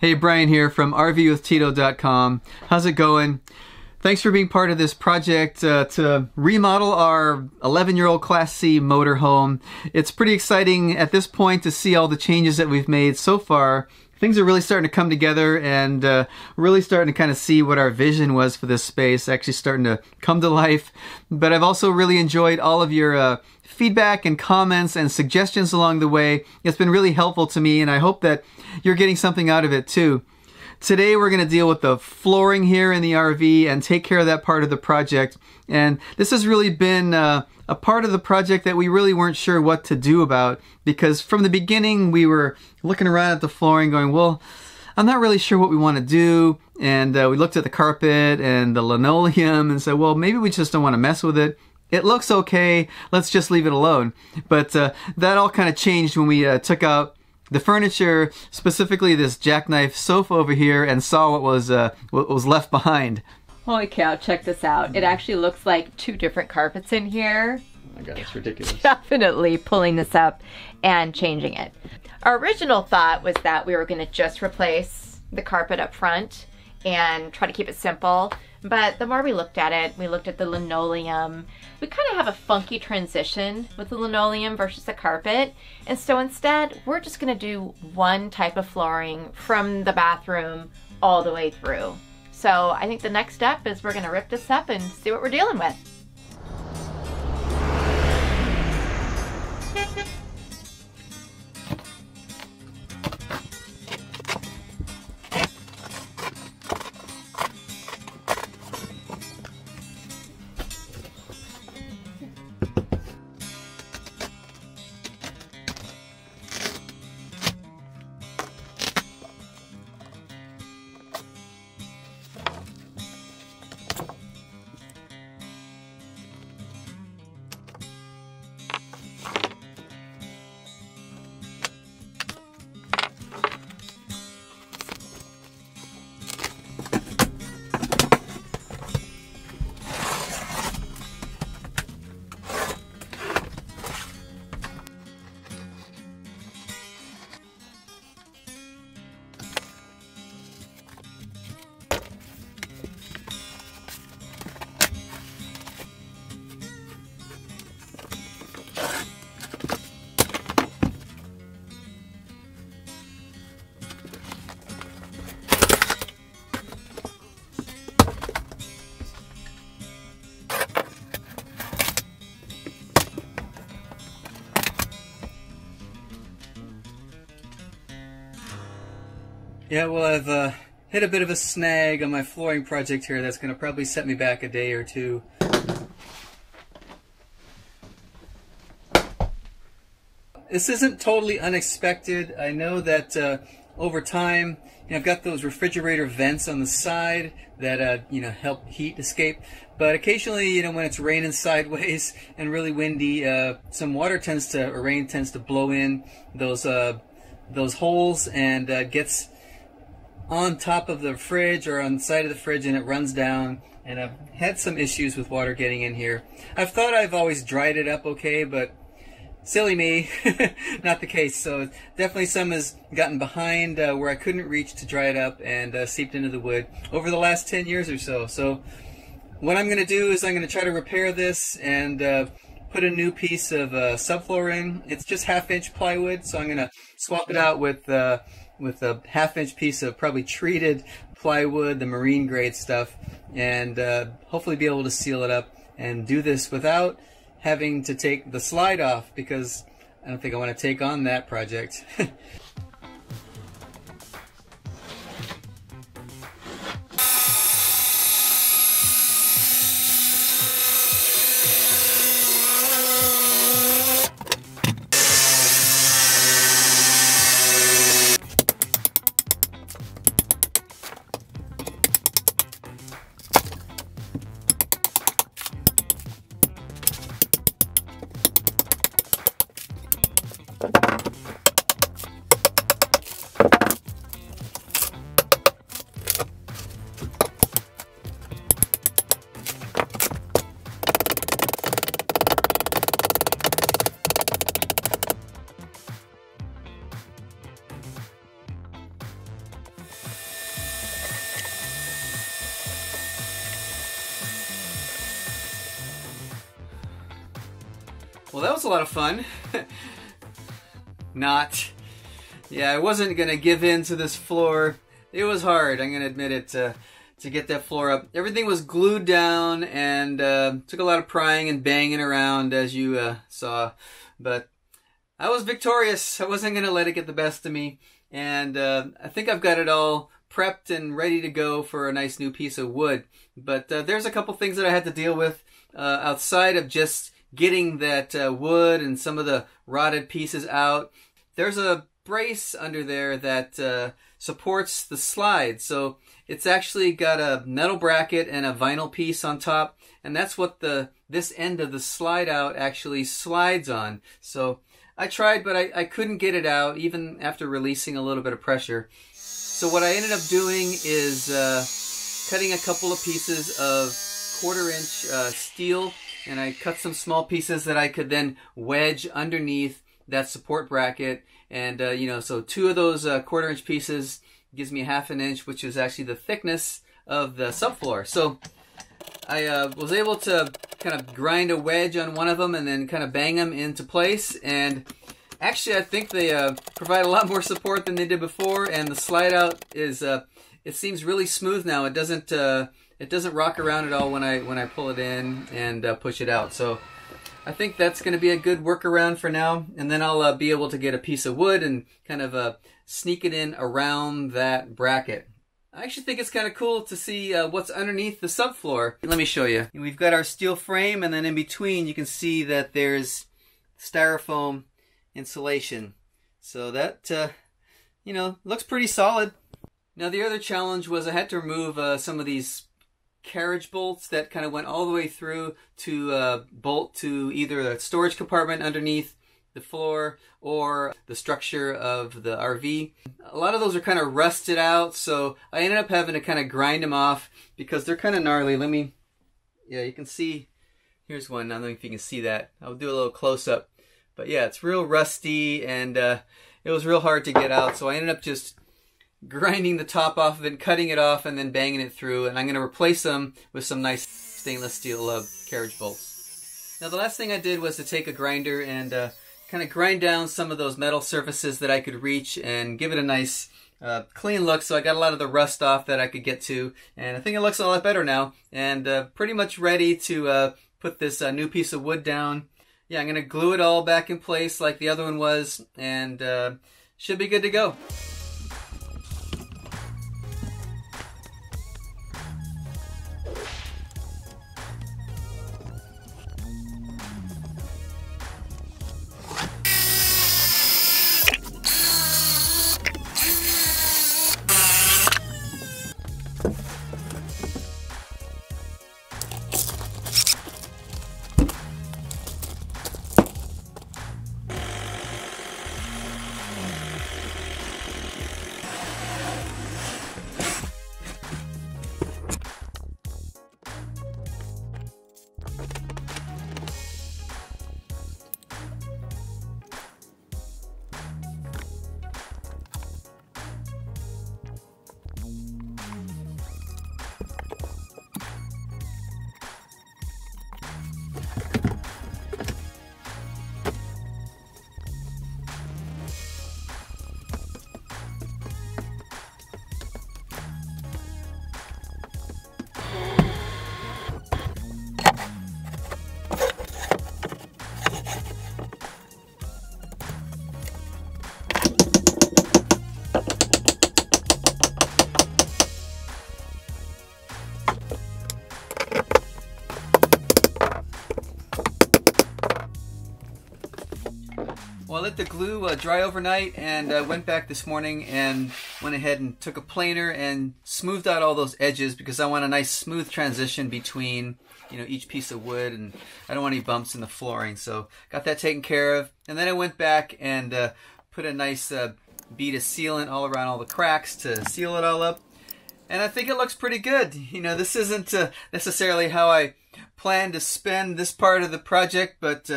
Hey, Brian here from RVwithtito.com. How's it going? Thanks for being part of this project to remodel our 11-year-old Class C motorhome. It's pretty exciting at this point to see all the changes that we've made so far. Things are really starting to come together and really starting to kind of see what our vision was for this space, actually starting to come to life. But I've also really enjoyed all of your feedback and comments and suggestions along the way. It's been really helpful to me, and I hope that you're getting something out of it too. Today we're going to deal with the flooring here in the RV and take care of that part of the project. And this has really been a part of the project that we really weren't sure what to do about, because from the beginning we were looking around at the flooring going, well, I'm not really sure what we want to do. And we looked at the carpet and the linoleum and said, well, maybe we just don't want to mess with it. It looks okay, let's just leave it alone. But that all kind of changed when we took out the furniture, specifically this jackknife sofa over here, and saw what was left behind. Holy cow, check this out. It actually looks like two different carpets in here. Oh my God, it's ridiculous. Definitely pulling this up and changing it. Our original thought was that we were gonna just replace the carpet up front and try to keep it simple. But the more we looked at it, we looked at the linoleum. We kind of have a funky transition with the linoleum versus the carpet. And so instead, we're just gonna do one type of flooring from the bathroom all the way through. So I think the next step is we're gonna rip this up and see what we're dealing with. Yeah, well, I've hit a bit of a snag on my flooring project here that's going to probably set me back a day or two. This isn't totally unexpected. I know that over time, you know, I've got those refrigerator vents on the side that you know, help heat escape. But occasionally, you know, when it's raining sideways and really windy, some water tends to, or rain tends to blow in those holes and gets on top of the fridge or on the side of the fridge, and it runs down, and I've had some issues with water getting in here. I've thought I've always dried it up okay, but silly me, not the case. So definitely some has gotten behind where I couldn't reach to dry it up and seeped into the wood over the last 10 years or so. So what I'm gonna do is I'm gonna try to repair this and put a new piece of subfloor in. It's just 1/2 inch plywood, so I'm gonna swap it out with a 1/2 inch piece of probably treated plywood, the marine grade stuff, and hopefully be able to seal it up and do this without having to take the slide off, because I don't think I want to take on that project. Well, that was a lot of fun. Not. Yeah, I wasn't gonna give in to this floor. It was hard, I'm gonna admit it, to get that floor up. Everything was glued down and took a lot of prying and banging around, as you saw. But I was victorious. I wasn't gonna let it get the best of me. And I think I've got it all prepped and ready to go for a nice new piece of wood. But there's a couple things that I had to deal with outside of just getting that wood and some of the rotted pieces out. There's a brace under there that supports the slide. So it's actually got a metal bracket and a vinyl piece on top. And that's what this end of the slide out actually slides on. So I tried, but I couldn't get it out even after releasing a little bit of pressure. So what I ended up doing is cutting a couple of pieces of 1/4 inch steel, and I cut some small pieces that I could then wedge underneath that support bracket. And you know, so 2 of those 1/4 inch pieces gives me 1/2 inch, which is actually the thickness of the subfloor. So I was able to kind of grind a wedge on one of them and then kind of bang them into place. And actually, I think they provide a lot more support than they did before, and the slide out is, it seems really smooth now. It doesn't rock around at all when I pull it in and push it out. So I think that's going to be a good workaround for now, and then I'll be able to get a piece of wood and kind of sneak it in around that bracket. I actually think it's kind of cool to see what's underneath the subfloor. Let me show you. We've got our steel frame, and then in between you can see that there's styrofoam insulation. So that, you know, looks pretty solid. Now the other challenge was I had to remove some of these carriage bolts that kind of went all the way through to bolt to either the storage compartment underneath the floor or the structure of the RV. A lot of those are kind of rusted out, so I ended up having to kind of grind them off because they're kind of gnarly. Let me, yeah, you can see, here's one. I don't know if you can see that. I'll do a little close-up. But yeah, it's real rusty, and it was real hard to get out, so I ended up just grinding the top off of it, cutting it off, and then banging it through, and I'm going to replace them with some nice stainless steel carriage bolts. Now the last thing I did was to take a grinder and kind of grind down some of those metal surfaces that I could reach and give it a nice clean look, so I got a lot of the rust off that I could get to, and I think it looks a lot better now, and pretty much ready to put this new piece of wood down. Yeah, I'm going to glue it all back in place like the other one was, and should be good to go. I let the glue dry overnight, and went back this morning and went ahead and took a planer and smoothed out all those edges because I want a nice smooth transition between, you know, each piece of wood, and I don't want any bumps in the flooring. So got that taken care of, and then I went back and put a nice bead of sealant all around all the cracks to seal it all up, and I think it looks pretty good. You know, this isn't necessarily how I planned to spend this part of the project, but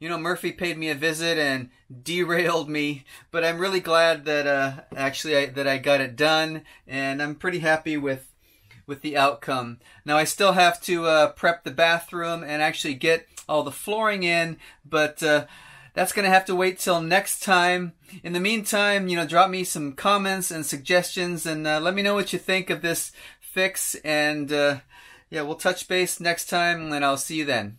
you know, Murphy paid me a visit and derailed me, but I'm really glad that actually that I got it done, and I'm pretty happy with with the outcome. Now I still have to prep the bathroom and actually get all the flooring in, but that's going to have to wait till next time. In the meantime, you know, drop me some comments and suggestions, and let me know what you think of this fix, and yeah, we'll touch base next time, and I'll see you then.